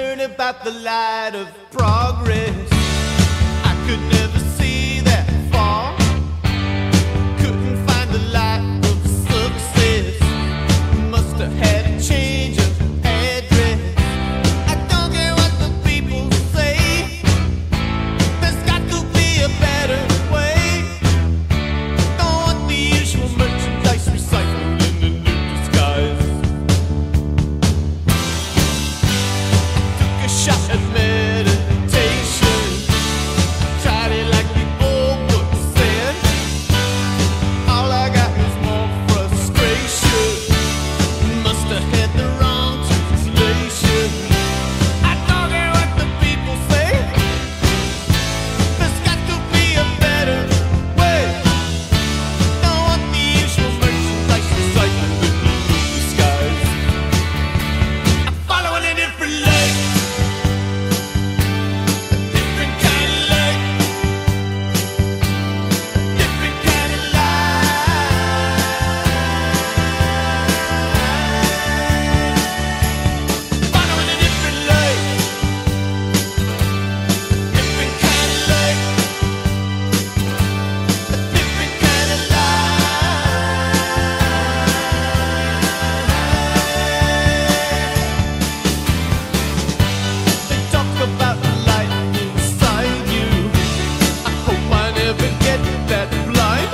learn about the light of progress. I could never see that far, couldn't find the light of success. Must have had a change of address. I don't care what the people say, there's got to be a better way. Don't want the usual merchandise recycled in the new disguise. I took a shot at meditation, tried it like the old book said. All I got was more frustration, must have had the wrong translation. I don't care what the people say, there's got to be a better way. Don't want the usual merchandise recycled in the blue skies. I'm following a different light, different kind of light, different kind of light. Following a different light, different kind of light, a different kind of light. They talk about the light inside you. I hope I never get that blind.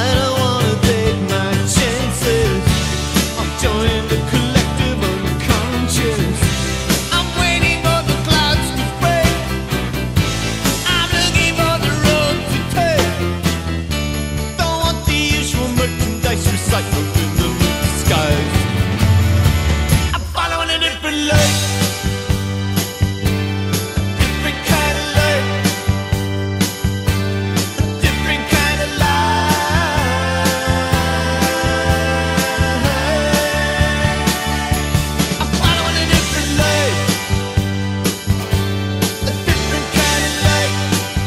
I don't wanna take my chances. I'm joining the collective unconscious. I'm waiting for the clouds to break. I'm looking for the road to take. Don't want the usual merchandise recycled in the skies. I'm following a different light. Different kind of light, a different kind of light. I'm following a different light, a different kind of light, a different kind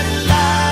of light.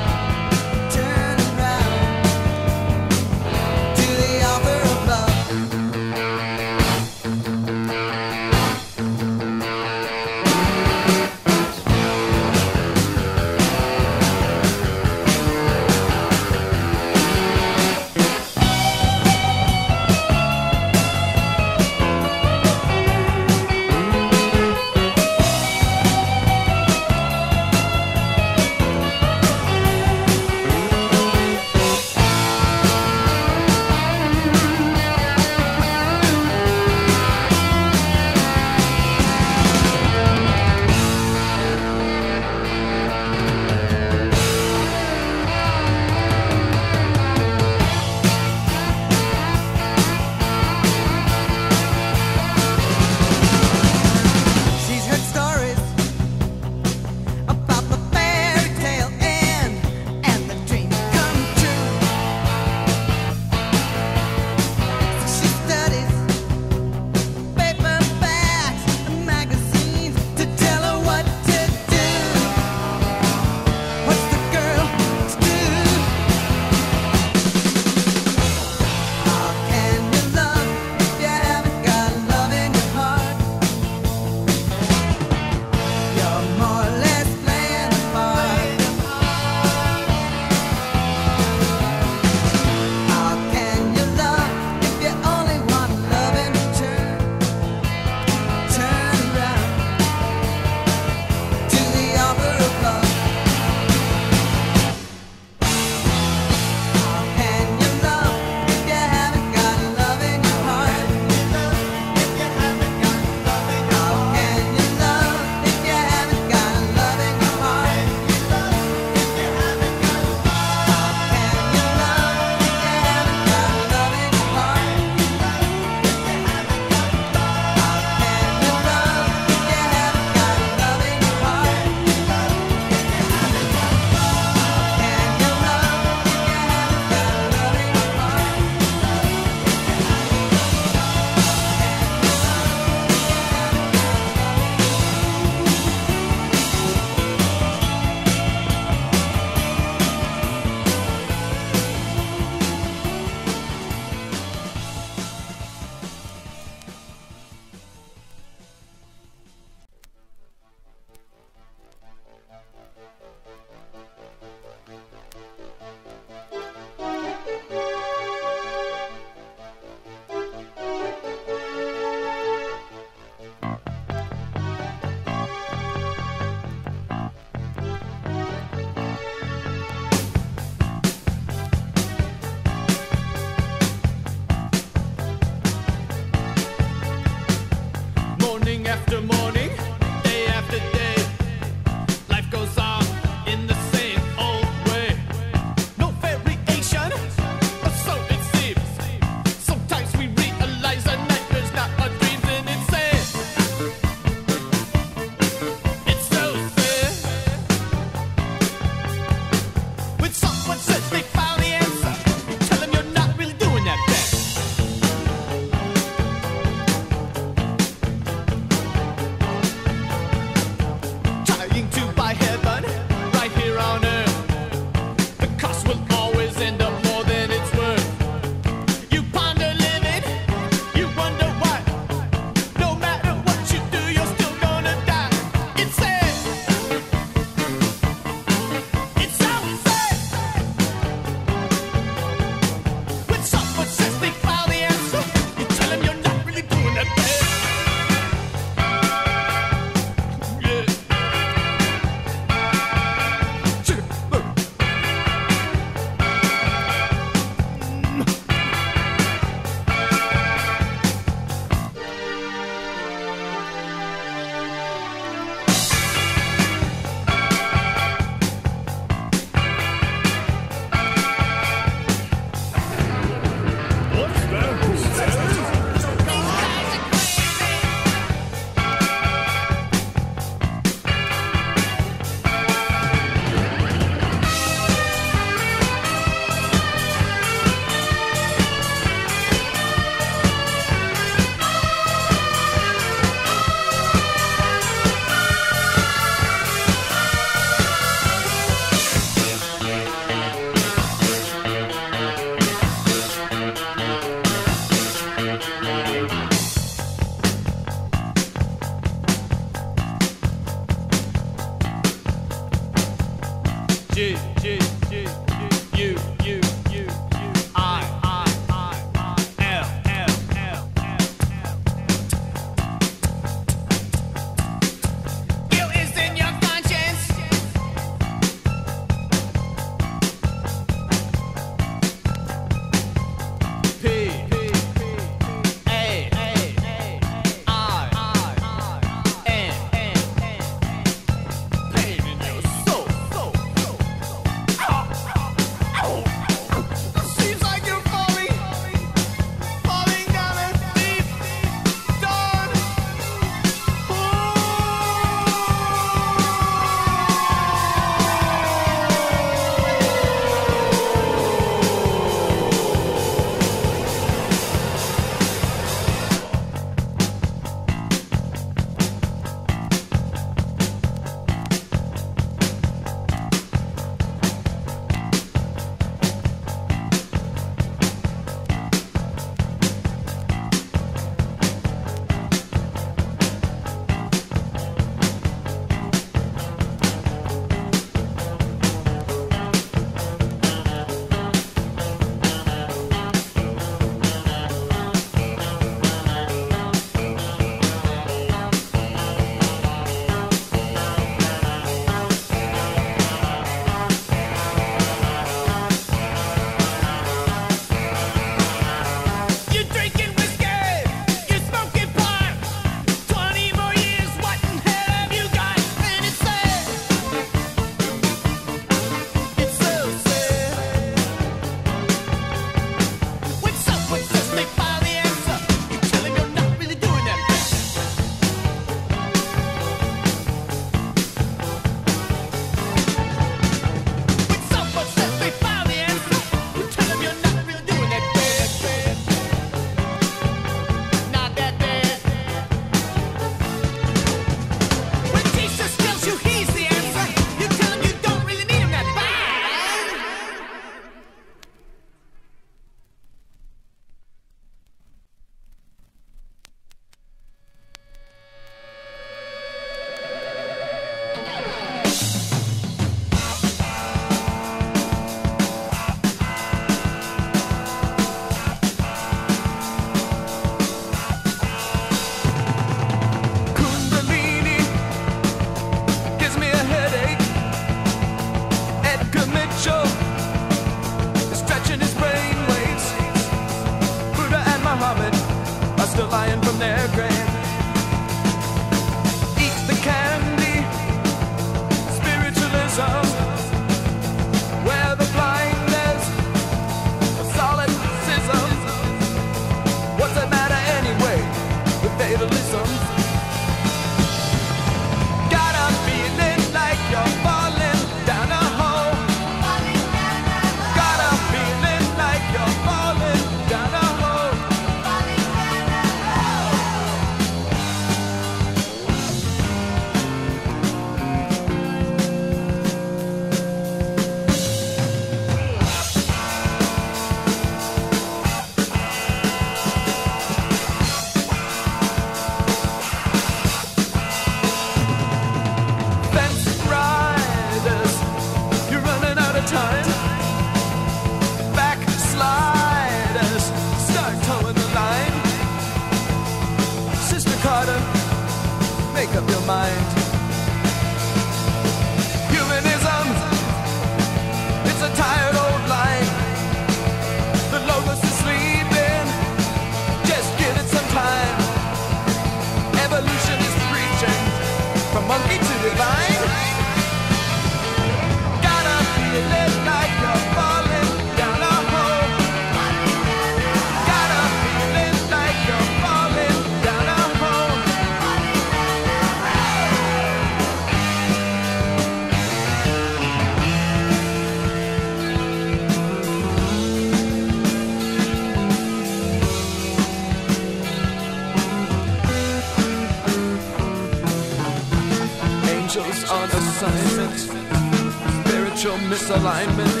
Spiritual misalignment,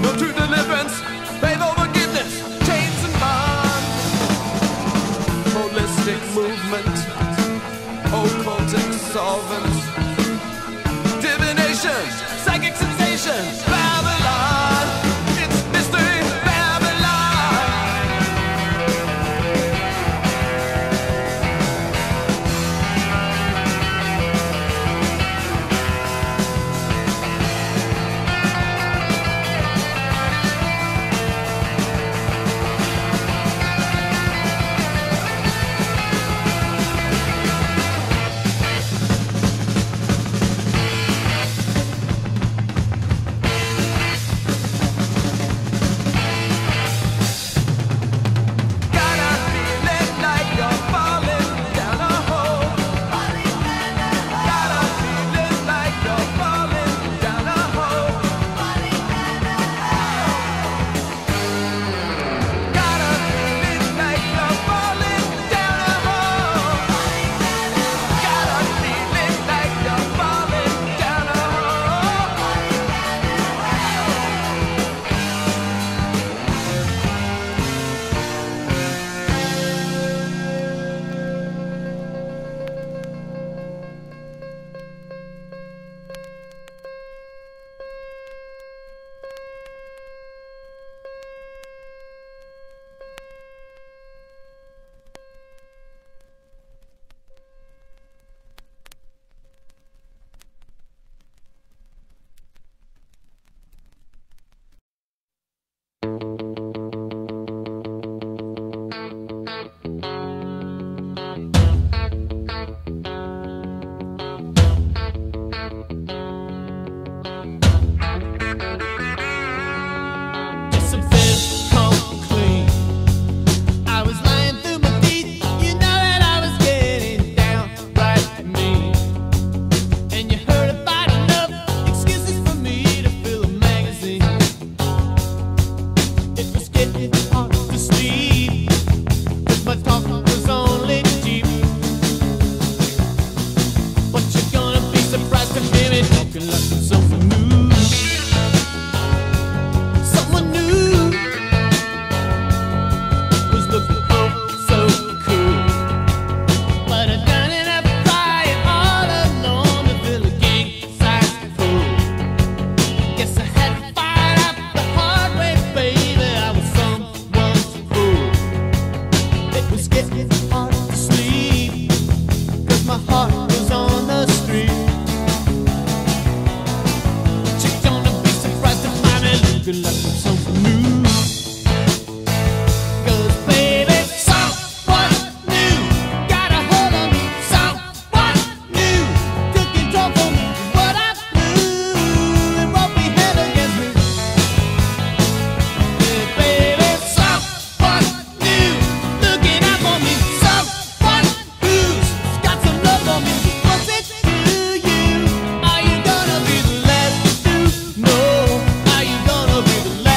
no true deliverance, faith or forgiveness, chains and bonds, holistic movement, occultic solvents, divination, psychic sensation. Are you gonna be the last?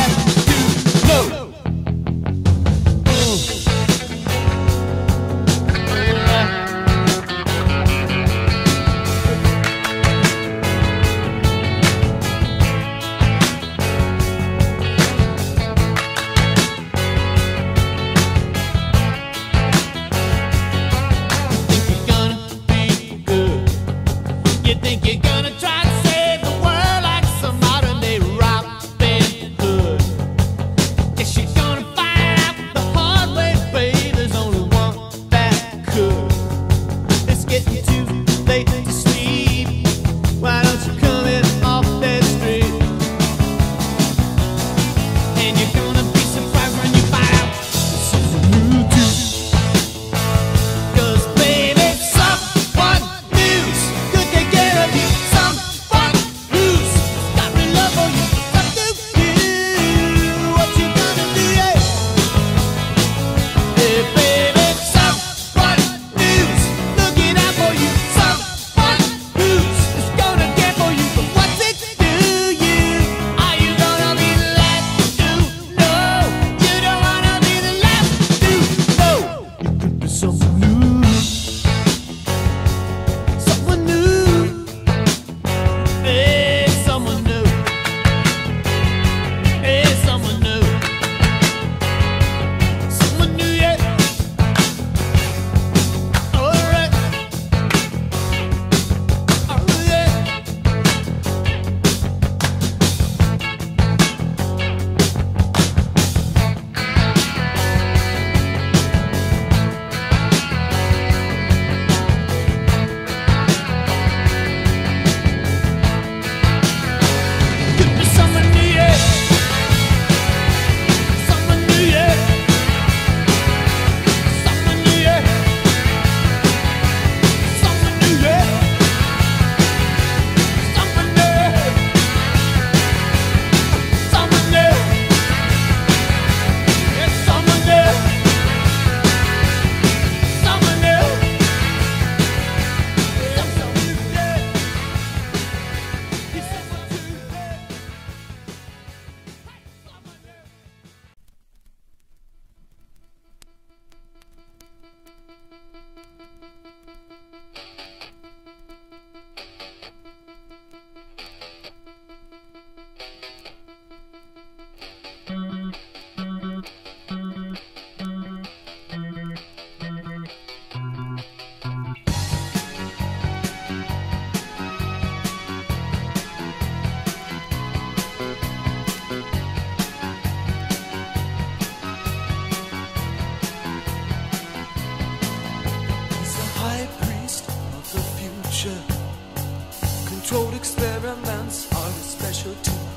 experiments are a special tool.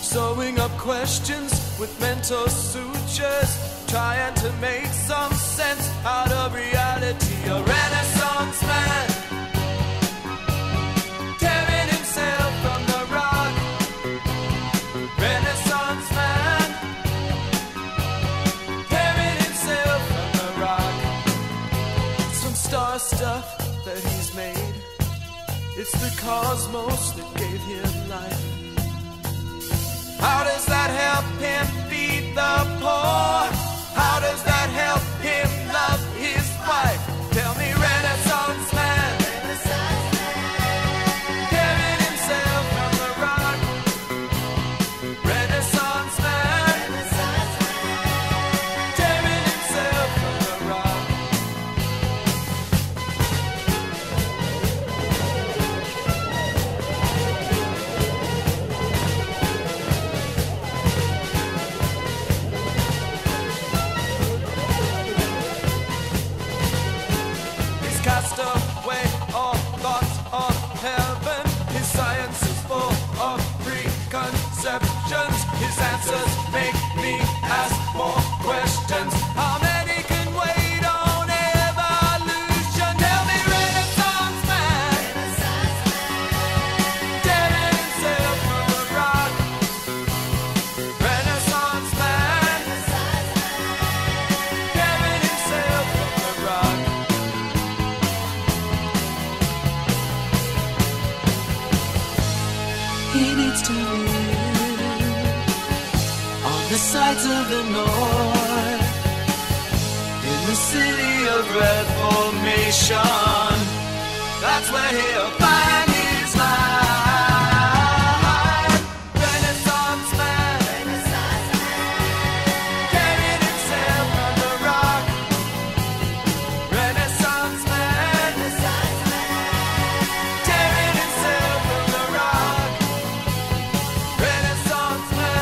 Sewing up questions with mental sutures, trying to make some sense out of reality. A Renaissance man, tearing himself from the rock. Renaissance man, tearing himself from the rock. Some star stuff that he's made, it's the cosmos that gave him life. How does that help him feed the poor? How does that help him love his wife? Tell me, Renaissance man, tearing himself from the rock. Renaissance man, tearing himself from the rock. His answers make me ask more questions. How many can wait on evolution? Tell me, Renaissance man, tearing himself from the rock. Renaissance man, tearing himself from the rock. He needs to live the sights of the north, in the city of reformation, that's where he'll find his life. Renaissance man, tearing himself from the rock. Renaissance man, tearing himself from the rock. Renaissance man,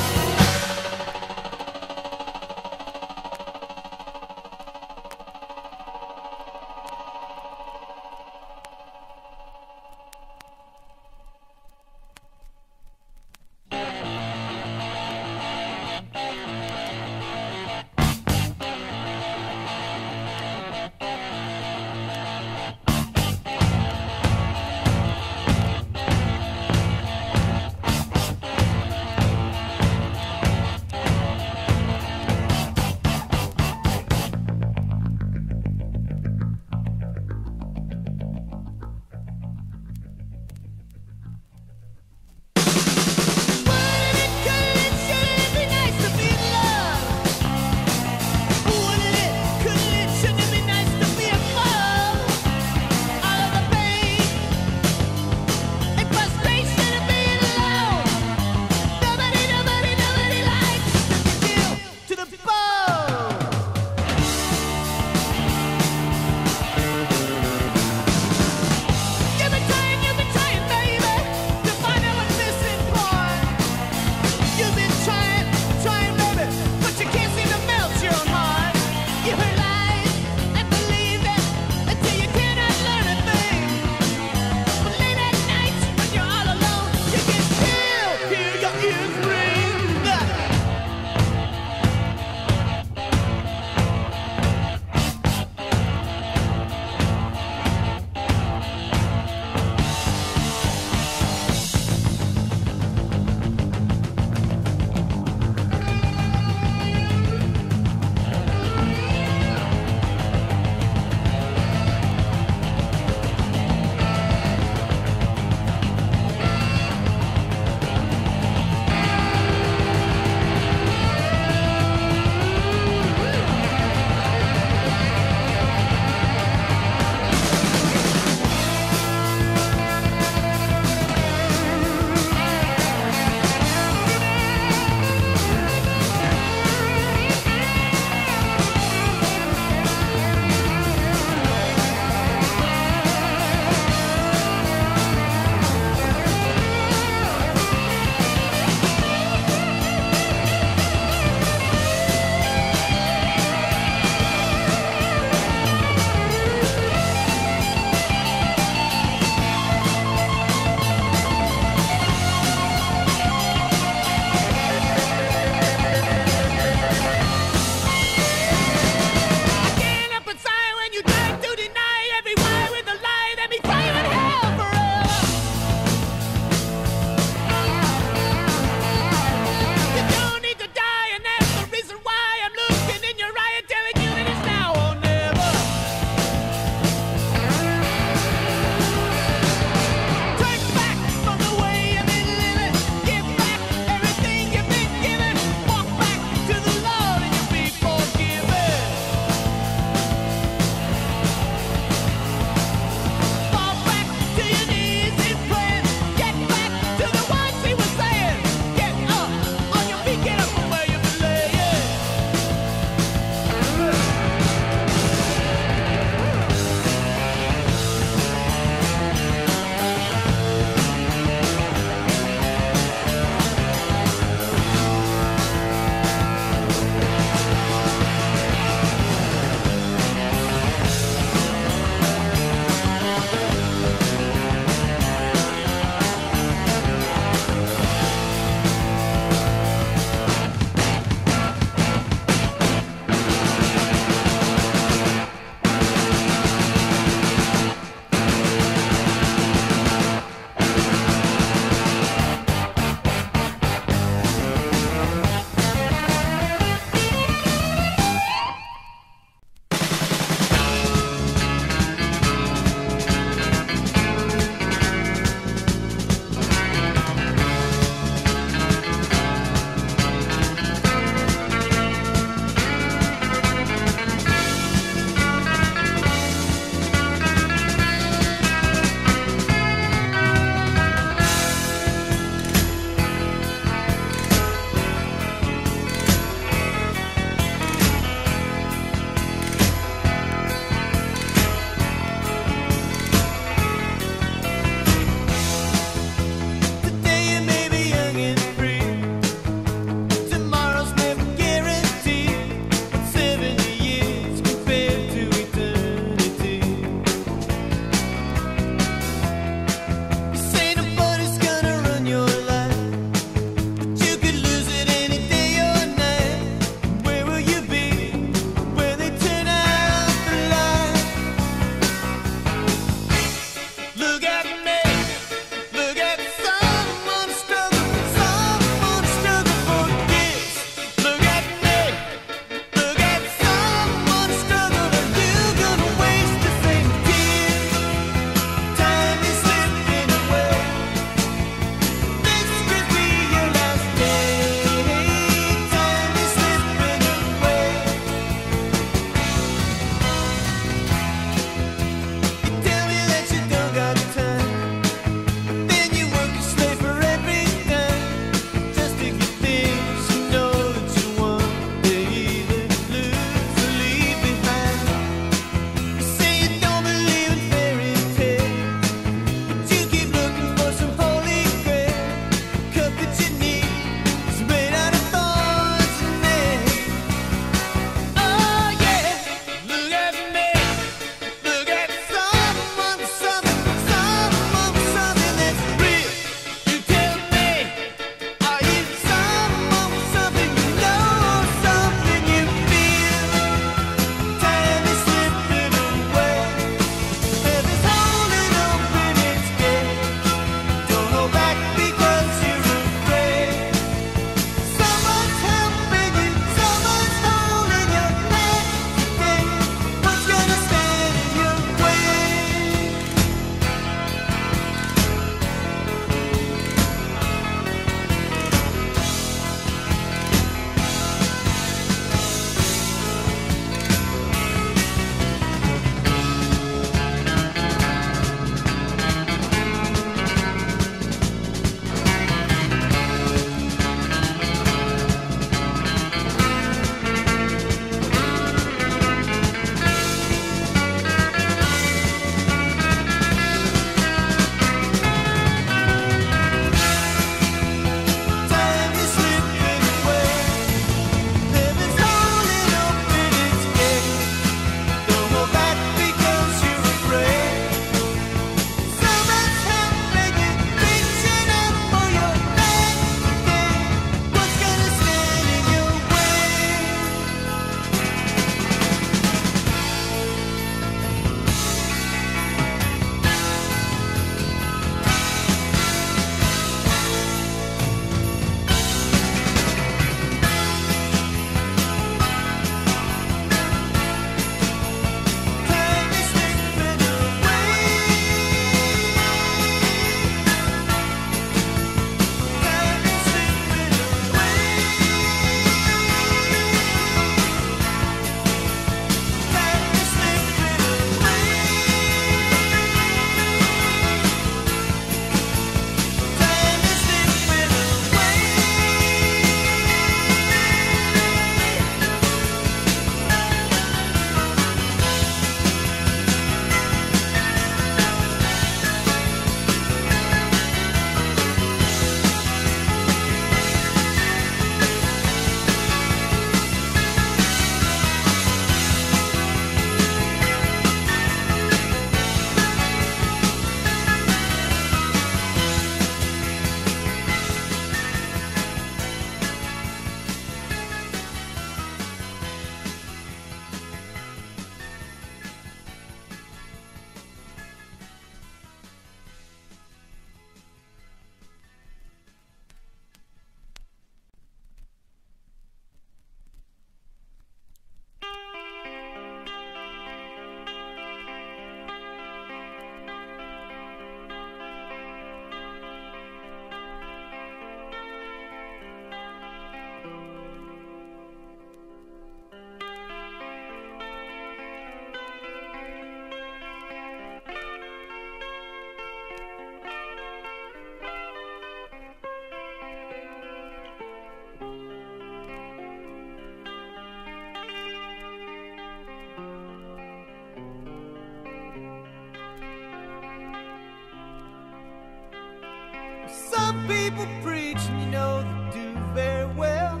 Some people preach and you know they do very well.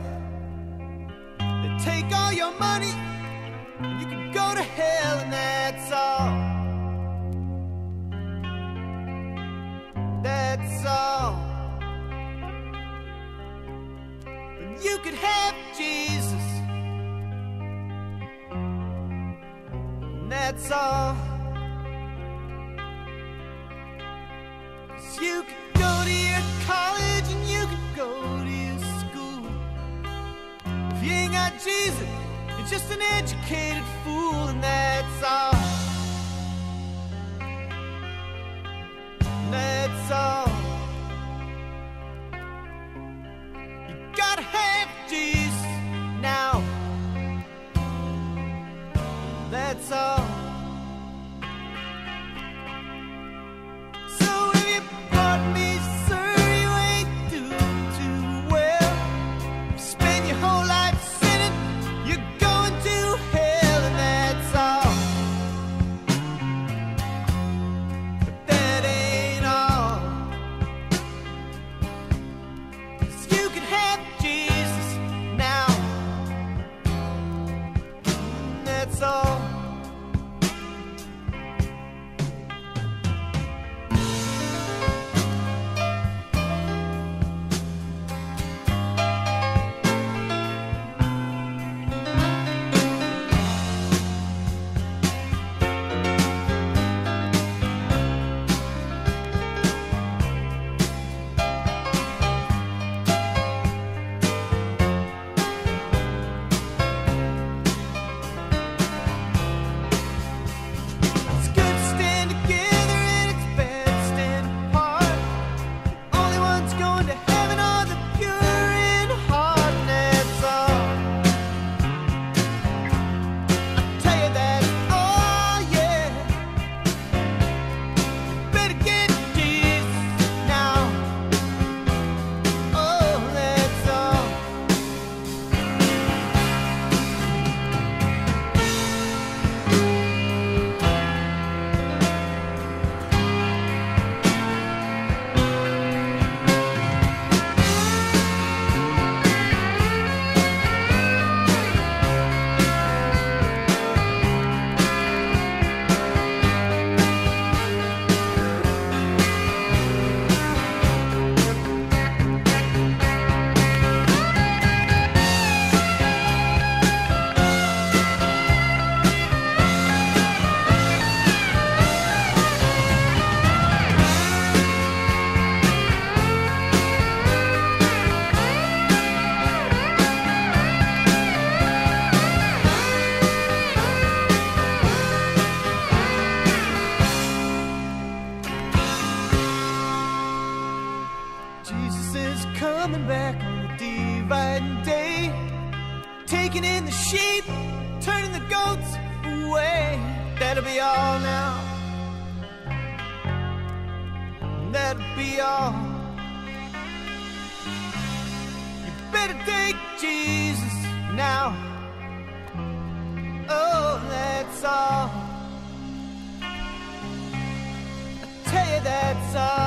They take all your money and you can go to hell, and that's all. That's all. And you could have Jesus, and that's all. Cause you could go to your college and you can go to your school. If you ain't got Jesus, you're just an educated fool, and that's all. And that's all. You gotta have Jesus now. That's all. That's all.